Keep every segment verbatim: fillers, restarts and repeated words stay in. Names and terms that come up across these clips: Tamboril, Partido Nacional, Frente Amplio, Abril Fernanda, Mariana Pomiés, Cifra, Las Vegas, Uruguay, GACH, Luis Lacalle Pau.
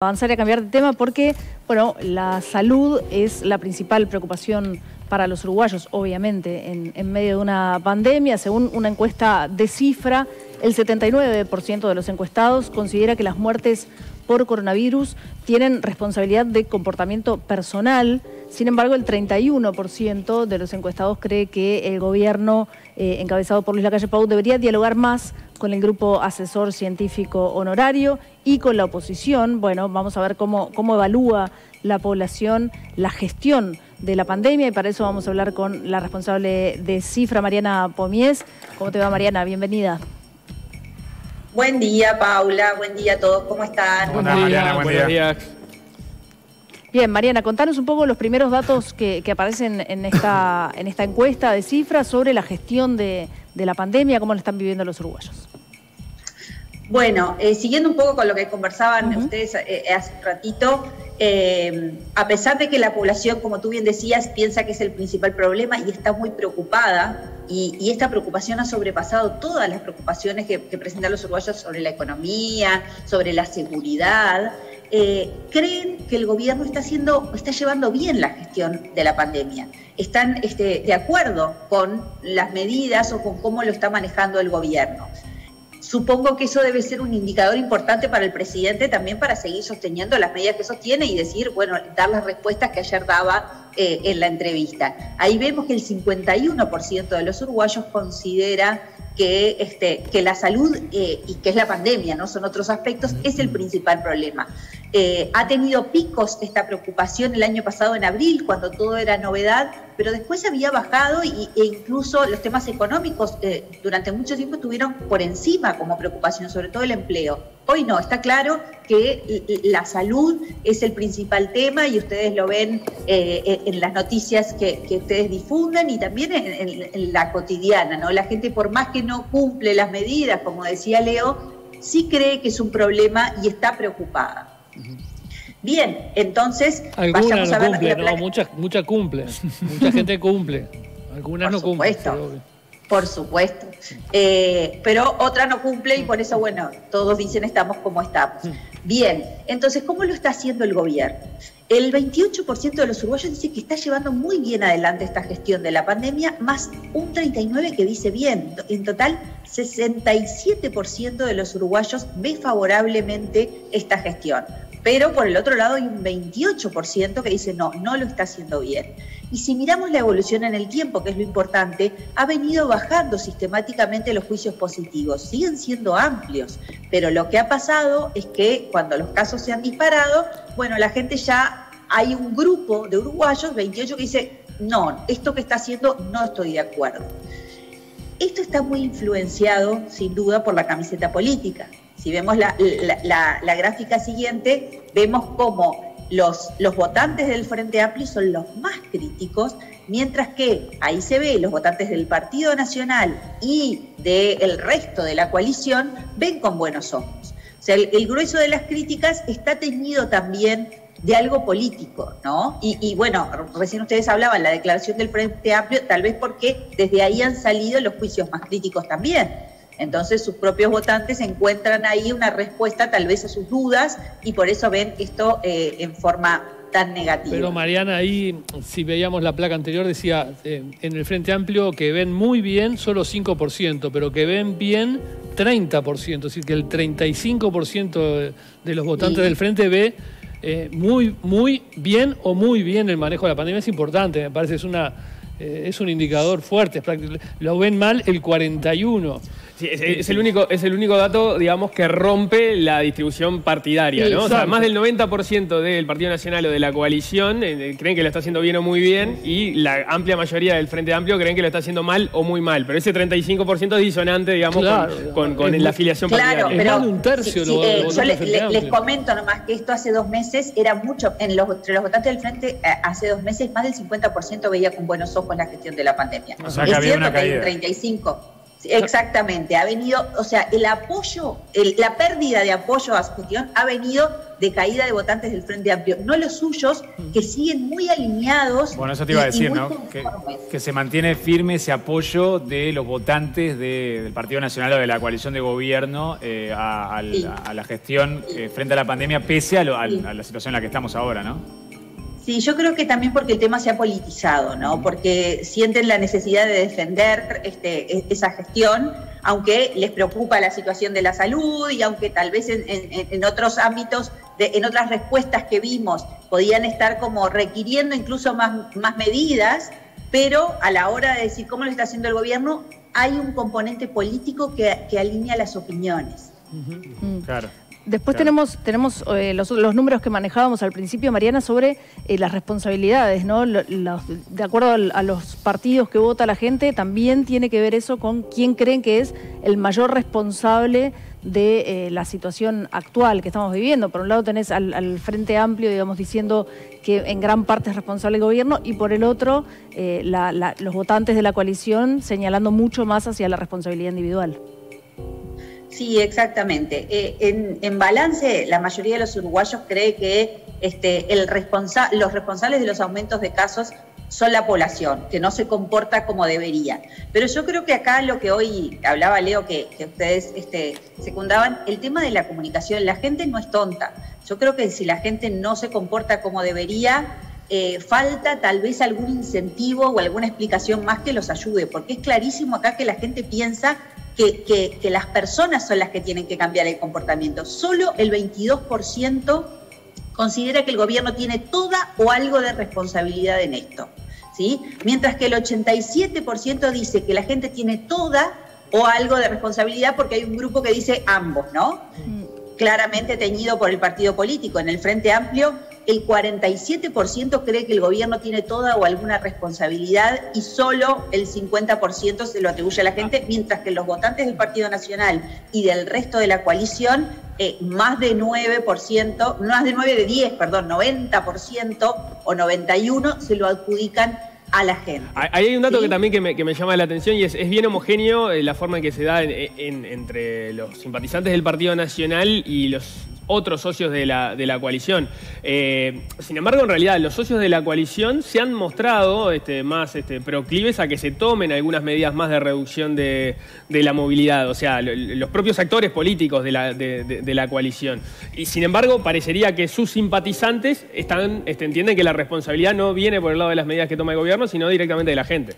Avanzar y a cambiar de tema porque, bueno, la salud es la principal preocupación para los uruguayos, obviamente, en, en medio de una pandemia. Según una encuesta de Cifra, el setenta y nueve por ciento de los encuestados considera que las muertes por coronavirus tienen responsabilidad de comportamiento personal. Sin embargo, el treinta y uno por ciento de los encuestados cree que el gobierno eh, encabezado por Luis Lacalle Pau debería dialogar más con el grupo asesor científico honorario y con la oposición. Bueno, vamos a ver cómo, cómo evalúa la población la gestión de la pandemia y para eso vamos a hablar con la responsable de Cifra, Mariana Pomiés. ¿Cómo te va, Mariana? Bienvenida. Buen día, Paula. Buen día a todos. ¿Cómo están? Hola, Mariana. Buen día. Buen día. Bien, Mariana, contanos un poco los primeros datos que, que aparecen en esta, en esta encuesta de Cifra sobre la gestión de, de la pandemia, cómo la están viviendo los uruguayos. Bueno, eh, siguiendo un poco con lo que conversaban uh-huh. ustedes eh, hace un ratito, eh, a pesar de que la población, como tú bien decías, piensa que es el principal problema y está muy preocupada, y, y esta preocupación ha sobrepasado todas las preocupaciones que, que presentan los uruguayos sobre la economía, sobre la seguridad. Eh, creen que el gobierno está haciendo, está llevando bien la gestión de la pandemia. Están este, de acuerdo con las medidas o con cómo lo está manejando el gobierno. Supongo que eso debe ser un indicador importante para el presidente también para seguir sosteniendo las medidas que sostiene y decir, bueno, dar las respuestas que ayer daba eh, en la entrevista. Ahí vemos que el cincuenta y uno por ciento de los uruguayos considera que, este, que la salud eh, y que es la pandemia, no son otros aspectos, es el principal problema. Eh, ha tenido picos esta preocupación el año pasado en abril, cuando todo era novedad, pero después había bajado y, e incluso los temas económicos eh, durante mucho tiempo estuvieron por encima como preocupación, sobre todo el empleo. Hoy no, está claro que la salud es el principal tema y ustedes lo ven eh, en las noticias que, que ustedes difunden y también en, en, en la cotidiana, ¿no? La gente, por más que no cumple las medidas, como decía Leo, sí cree que es un problema y está preocupada. Bien, entonces vayamos a ver. Algunas no, muchas mucha cumple, mucha gente cumple, algunas no cumplen. Por supuesto, por supuesto, eh, pero otra no cumple y por eso, bueno, todos dicen estamos como estamos. Bien, entonces, ¿cómo lo está haciendo el gobierno? El veintiocho por ciento de los uruguayos dice que está llevando muy bien adelante esta gestión de la pandemia, más un treinta y nueve por ciento que dice bien. En total, sesenta y siete por ciento de los uruguayos ve favorablemente esta gestión. Pero por el otro lado hay un veintiocho por ciento que dice no, no lo está haciendo bien. Y si miramos la evolución en el tiempo, que es lo importante, ha venido bajando sistemáticamente los juicios positivos. Siguen siendo amplios, pero lo que ha pasado es que cuando los casos se han disparado, bueno, la gente ya... Hay un grupo de uruguayos, veintiocho, que dice no, esto que está haciendo no estoy de acuerdo. Esto está muy influenciado, sin duda, por la camiseta política. Si vemos la, la, la, la gráfica siguiente, vemos cómo los, los votantes del Frente Amplio son los más críticos, mientras que ahí se ve los votantes del Partido Nacional y del resto de la coalición ven con buenos ojos. O sea, el, el grueso de las críticas está teñido también de algo político, ¿no? Y, y bueno, recién ustedes hablaban la declaración del Frente Amplio, tal vez porque desde ahí han salido los juicios más críticos también. Entonces sus propios votantes encuentran ahí una respuesta tal vez a sus dudas y por eso ven esto eh, en forma tan negativa. Pero Mariana, ahí si veíamos la placa anterior decía eh, en el Frente Amplio que ven muy bien solo cinco por ciento, pero que ven bien treinta por ciento, es decir que el treinta y cinco por ciento de los votantes sí. del Frente ve eh, muy, muy bien o muy bien el manejo de la pandemia. Es importante, me parece, es una... Eh, es un indicador fuerte, lo ven mal el cuarenta y uno. Sí, es, es, el único, es el único dato, digamos, que rompe la distribución partidaria, sí, ¿no? O sea, más del noventa por ciento del Partido Nacional o de la coalición eh, creen que lo está haciendo bien o muy bien y la amplia mayoría del Frente Amplio creen que lo está haciendo mal o muy mal. Pero ese treinta y cinco por ciento es disonante, digamos, claro, con, con, con es, la afiliación claro, partidaria. Claro, pero de un tercio sí, sí, eh, yo le, le, les comento nomás que esto hace dos meses era mucho, en los, entre los votantes del Frente eh, hace dos meses más del cincuenta por ciento veía con buenos ojos la gestión de la pandemia. O sea, es cierto que hay un treinta y cinco por ciento. Exactamente, ha venido, o sea, el apoyo, el, la pérdida de apoyo a su gestión ha venido de caída de votantes del Frente Amplio, no los suyos, que siguen muy alineados. Bueno, eso te iba y, a decir, ¿no? Que, que se mantiene firme ese apoyo de los votantes de, del Partido Nacional o de la coalición de gobierno eh, a, a, sí. a, a la gestión eh, frente a la pandemia, pese a, lo, a, sí. a la situación en la que estamos ahora, ¿no? Sí, yo creo que también porque el tema se ha politizado, ¿no? Porque sienten la necesidad de defender este, esa gestión, aunque les preocupa la situación de la salud y aunque tal vez en, en, en otros ámbitos, de, en otras respuestas que vimos, podían estar como requiriendo incluso más, más medidas, pero a la hora de decir cómo lo está haciendo el gobierno, hay un componente político que, que alinea las opiniones. Uh-huh. Claro. Después claro. tenemos, tenemos eh, los, los números que manejábamos al principio, Mariana, sobre eh, las responsabilidades, ¿no? Los, de acuerdo a los partidos que vota la gente, también tiene que ver eso con quién creen que es el mayor responsable de eh, la situación actual que estamos viviendo. Por un lado tenés al, al Frente Amplio, digamos, diciendo que en gran parte es responsable el gobierno, y por el otro, eh, la, la, los votantes de la coalición señalando mucho más hacia la responsabilidad individual. Sí, exactamente. Eh, en, en balance, la mayoría de los uruguayos cree que este, el responsa- los responsables de los aumentos de casos son la población, que no se comporta como debería. Pero yo creo que acá lo que hoy hablaba Leo, que, que ustedes este, secundaban, el tema de la comunicación, la gente no es tonta. Yo creo que si la gente no se comporta como debería, eh, falta tal vez algún incentivo o alguna explicación más que los ayude, porque es clarísimo acá que la gente piensa Que, que, que las personas son las que tienen que cambiar el comportamiento. Solo el veintidós por ciento considera que el gobierno tiene toda o algo de responsabilidad en esto, ¿sí? Mientras que el ochenta y siete por ciento dice que la gente tiene toda o algo de responsabilidad, porque hay un grupo que dice ambos, ¿no? Mm. Claramente teñido por el partido político. En el Frente Amplio, el cuarenta y siete por ciento cree que el gobierno tiene toda o alguna responsabilidad y solo el cincuenta por ciento se lo atribuye a la gente, mientras que los votantes del Partido Nacional y del resto de la coalición, eh, más de nueve por ciento, más de nueve de diez, perdón, noventa por ciento o noventa y uno por ciento se lo adjudican a la gente. Hay un dato, ¿sí?, que también que me, que me llama la atención, y es, es bien homogéneo la forma en que se da en, en, entre los simpatizantes del Partido Nacional y los otros socios de la, de la coalición. Eh, sin embargo, en realidad, los socios de la coalición se han mostrado este, más este, proclives a que se tomen algunas medidas más de reducción de, de la movilidad, o sea, lo, los propios actores políticos de la, de, de, de la coalición. Y sin embargo, parecería que sus simpatizantes están, este, entienden que la responsabilidad no viene por el lado de las medidas que toma el gobierno, sino directamente de la gente.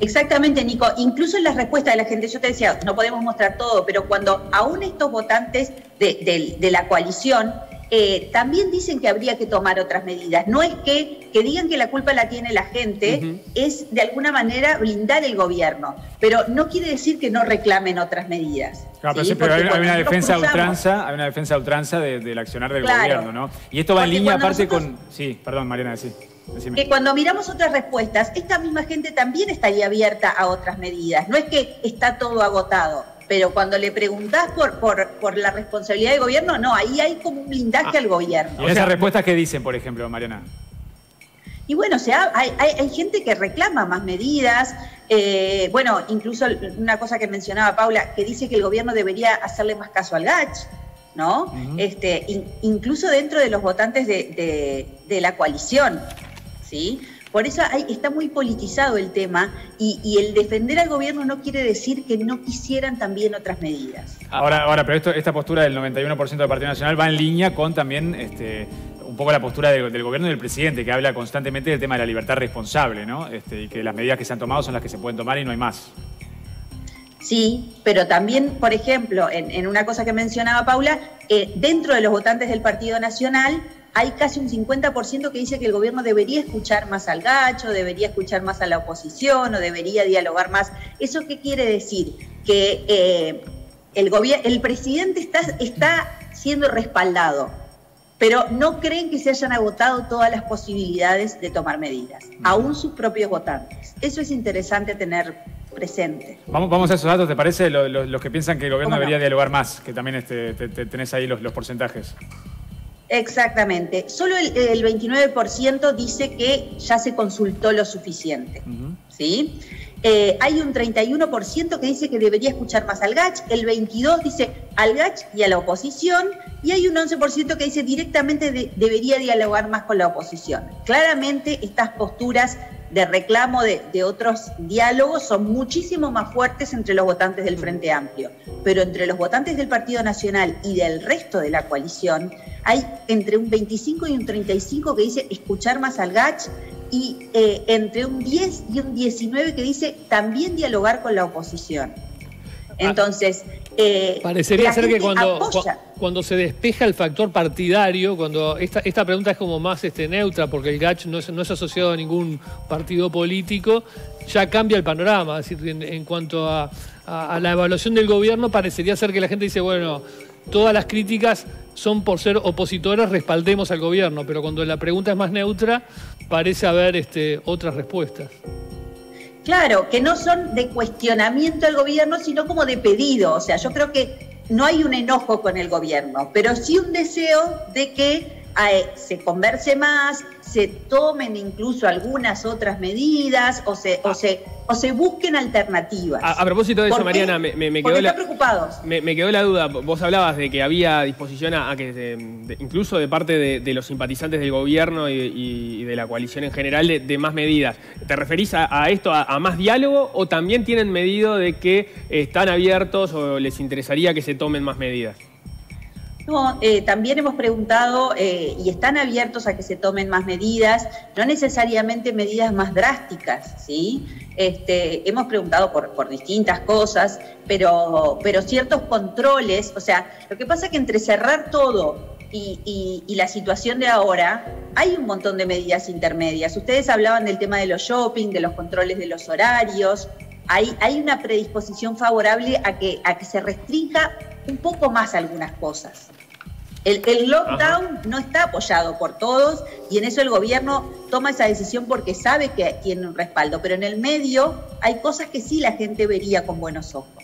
Exactamente, Nico. Incluso en las respuestas de la gente, yo te decía, no podemos mostrar todo, pero cuando aún estos votantes de, de, de la coalición eh, también dicen que habría que tomar otras medidas. No es que, que digan que la culpa la tiene la gente, uh-huh, es de alguna manera blindar el gobierno, pero no quiere decir que no reclamen otras medidas. Claro, ¿sí? Pero hay, hay, una defensa cruzamos, ultranza, hay una defensa a ultranza de, del accionar del claro, gobierno, ¿no? Y esto va en línea aparte nosotros... con... Sí, perdón, Mariana, sí. Decime. Que cuando miramos otras respuestas, esta misma gente también estaría abierta a otras medidas. No es que está todo agotado, pero cuando le preguntás por, por, por la responsabilidad del gobierno, no, ahí hay como un blindaje ah, al gobierno. ¿Y esas o sea, respuestas qué dicen, por ejemplo, Mariana? Y bueno, o sea, hay, hay, hay gente que reclama más medidas. Eh, bueno, incluso una cosa que mencionaba Paula, que dice que el gobierno debería hacerle más caso al GACH, ¿no? Uh-huh. Este, in, incluso dentro de los votantes de, de, de la coalición. ¿Sí? Por eso hay, está muy politizado el tema y, y el defender al gobierno no quiere decir que no quisieran también otras medidas. Ahora, ahora pero esto, esta postura del noventa y uno por ciento del Partido Nacional va en línea con también este, un poco la postura de, del gobierno y del presidente, que habla constantemente del tema de la libertad responsable, ¿no? Este, y que las medidas que se han tomado son las que se pueden tomar y no hay más. Sí, pero también, por ejemplo, en, en una cosa que mencionaba Paula, eh, dentro de los votantes del Partido Nacional hay casi un cincuenta por ciento que dice que el gobierno debería escuchar más al GACH, debería escuchar más a la oposición o debería dialogar más. ¿Eso qué quiere decir? Que eh, el, el presidente está, está siendo respaldado, pero no creen que se hayan agotado todas las posibilidades de tomar medidas, aún sus propios votantes. Eso es interesante tener presente. Vamos, vamos a esos datos, ¿te parece? Los, los, los que piensan que el gobierno debería no? dialogar más, que también este, te, te, tenés ahí los, los porcentajes. Exactamente. Solo el, el veintinueve por ciento dice que ya se consultó lo suficiente. Uh-huh. ¿Sí? Eh, hay un treinta y uno por ciento que dice que debería escuchar más al GACH, el veintidós por ciento dice al GACH y a la oposición, y hay un once por ciento que dice directamente de, debería dialogar más con la oposición. Claramente estas posturas de reclamo de, de otros diálogos son muchísimo más fuertes entre los votantes del Frente Amplio, pero entre los votantes del Partido Nacional y del resto de la coalición hay entre un veinticinco y un treinta y cinco que dice escuchar más al GACH, y eh, entre un diez y un diecinueve que dice también dialogar con la oposición. Entonces, eh, parecería ser que cuando, cu cuando se despeja el factor partidario, cuando esta, esta pregunta es como más este, neutra, porque el GACH no es, no es asociado a ningún partido político, ya cambia el panorama. Es decir, en, en cuanto a, a, a la evaluación del gobierno, parecería ser que la gente dice, bueno, todas las críticas son por ser opositoras, respaldemos al gobierno, pero cuando la pregunta es más neutra, parece haber este, otras respuestas. Claro, que no son de cuestionamiento al gobierno, sino como de pedido. O sea, yo creo que no hay un enojo con el gobierno, pero sí un deseo de que eh, se converse más, se tomen incluso algunas otras medidas o se, o se, o se busquen alternativas. A, a propósito de eso, Mariana, me, me, me quedó la, me, me quedó la duda. Vos hablabas de que había disposición a, a que, de, de, incluso de parte de, de los simpatizantes del gobierno y, y de la coalición en general, de, de más medidas. ¿Te referís a, a esto, a, a más diálogo, o también tienen medido de que están abiertos o les interesaría que se tomen más medidas? No, eh, también hemos preguntado eh, y están abiertos a que se tomen más medidas, no necesariamente medidas más drásticas, ¿sí? Este, hemos preguntado por, por distintas cosas, pero, pero ciertos controles. O sea, lo que pasa es que entre cerrar todo y, y, y la situación de ahora, hay un montón de medidas intermedias. Ustedes hablaban del tema de los shopping, de los controles de los horarios. Hay, hay una predisposición favorable a que, a que se restrinja un poco más algunas cosas. El, el lockdown Ajá. no está apoyado por todos, y en eso el gobierno toma esa decisión porque sabe que tiene un respaldo, pero en el medio hay cosas que sí la gente vería con buenos ojos.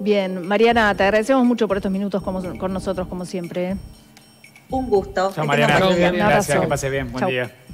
Bien, Mariana, te agradecemos mucho por estos minutos como, con nosotros, como siempre. Un gusto. Chao, Mariana. Gracias, que pase bien. Buen Chau. día.